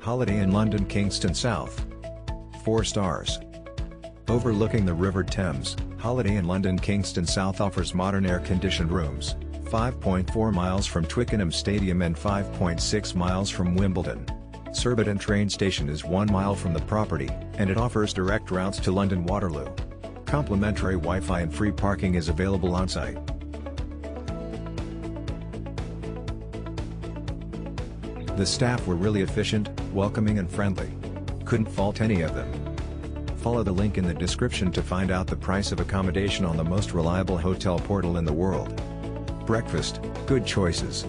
Holiday Inn London Kingston South. 4 stars. Overlooking the River Thames, Holiday Inn London Kingston South offers modern air-conditioned rooms, 5.4 miles from Twickenham Stadium and 5.6 miles from Wimbledon. Surbiton train station is 1 mile from the property, and it offers direct routes to London Waterloo. Complimentary Wi-Fi and free parking is available on-site. The staff were really efficient, welcoming and friendly. Couldn't fault any of them. Follow the link in the description to find out the price of accommodation on the most reliable hotel portal in the world. Breakfast, good choices.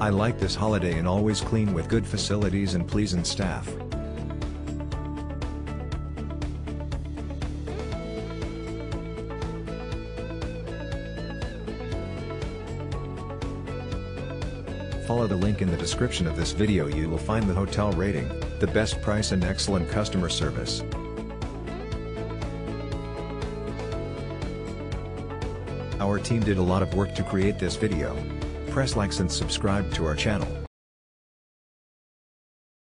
I like this Holiday Inn, always clean with good facilities and pleasant staff. Follow the link in the description of this video. You will find the hotel rating, the best price and excellent customer service. Our team did a lot of work to create this video. Press likes and subscribe to our channel.